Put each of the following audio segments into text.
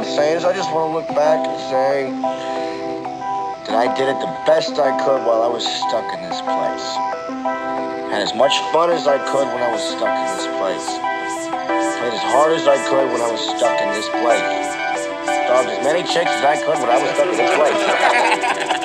I'm saying is I just want to look back and say that I did it the best I could while I was stuck in this place. Had as much fun as I could when I was stuck in this place. Played as hard as I could when I was stuck in this place. Dogged as many chicks as I could when I was stuck in this place.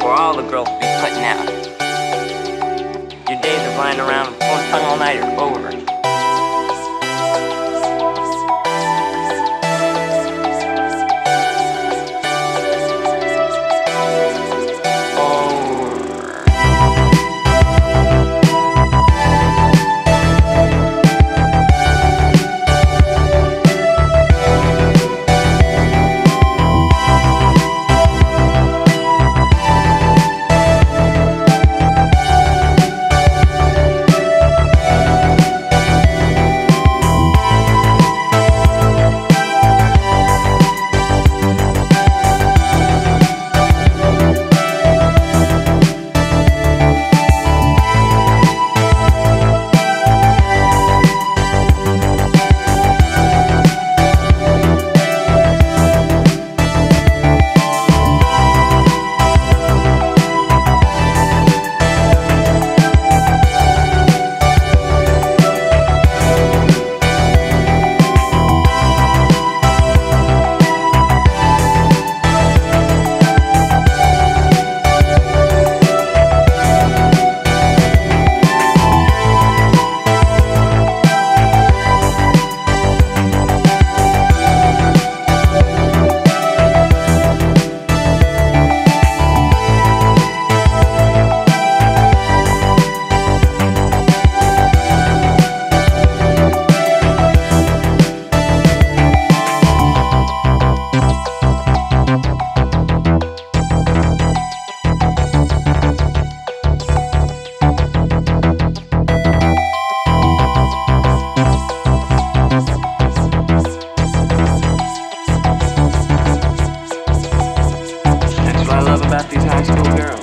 For all the girls to be putting out. Your days of lying around and pulling tongue all night are over. About these high school girls.